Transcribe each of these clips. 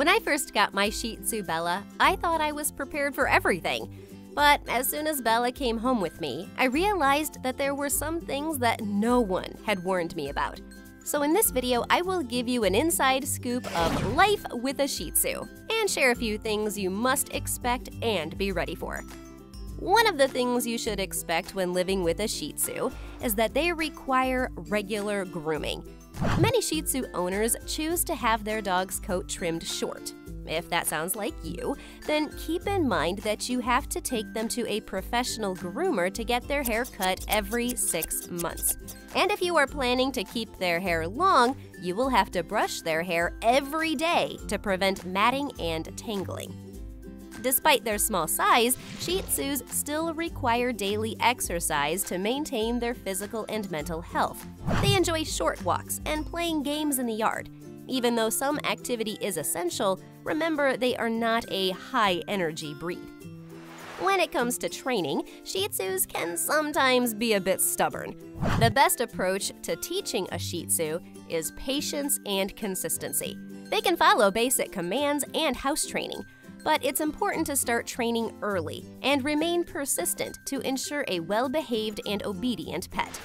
When I first got my Shih Tzu Bella, I thought I was prepared for everything. But as soon as Bella came home with me, I realized that there were some things that no one had warned me about. So in this video, I will give you an inside scoop of life with a Shih Tzu and share a few things you must expect and be ready for. One of the things you should expect when living with a Shih Tzu is that they require regular grooming. Many Shih Tzu owners choose to have their dog's coat trimmed short. If that sounds like you, then keep in mind that you have to take them to a professional groomer to get their hair cut every 6 months. And if you are planning to keep their hair long, you will have to brush their hair every day to prevent matting and tangling. Despite their small size, Shih Tzus still require daily exercise to maintain their physical and mental health. They enjoy short walks and playing games in the yard. Even though some activity is essential, remember they are not a high-energy breed. When it comes to training, Shih Tzus can sometimes be a bit stubborn. The best approach to teaching a Shih Tzu is patience and consistency. They can follow basic commands and house training, but it's important to start training early and remain persistent to ensure a well-behaved and obedient pet.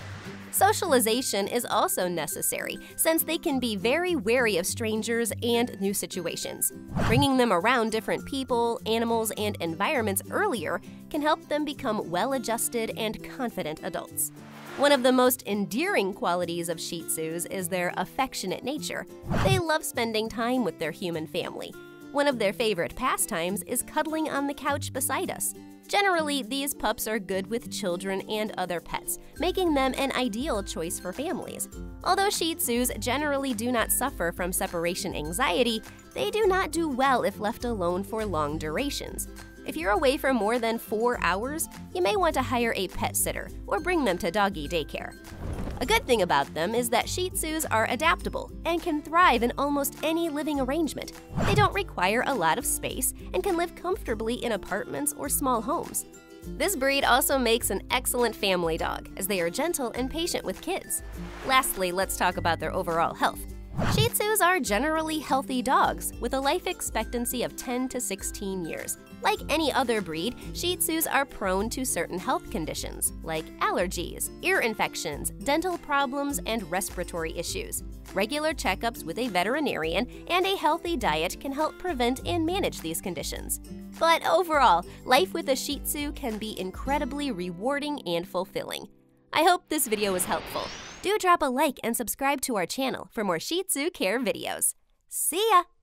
Socialization is also necessary since they can be very wary of strangers and new situations. Bringing them around different people, animals, and environments earlier can help them become well-adjusted and confident adults. One of the most endearing qualities of Shih Tzus is their affectionate nature. They love spending time with their human family. One of their favorite pastimes is cuddling on the couch beside us. Generally, these pups are good with children and other pets, making them an ideal choice for families. Although Shih Tzus generally do not suffer from separation anxiety, they do not do well if left alone for long durations. If you're away for more than 4 hours, you may want to hire a pet sitter or bring them to doggy daycare. A good thing about them is that Shih Tzus are adaptable and can thrive in almost any living arrangement. They don't require a lot of space and can live comfortably in apartments or small homes. This breed also makes an excellent family dog, as they are gentle and patient with kids. Lastly, let's talk about their overall health. Shih Tzus are generally healthy dogs with a life expectancy of 10 to 16 years. Like any other breed, Shih Tzus are prone to certain health conditions like allergies, ear infections, dental problems, and respiratory issues. Regular checkups with a veterinarian and a healthy diet can help prevent and manage these conditions. But overall, life with a Shih Tzu can be incredibly rewarding and fulfilling. I hope this video was helpful. Do drop a like and subscribe to our channel for more Shih Tzu care videos. See ya!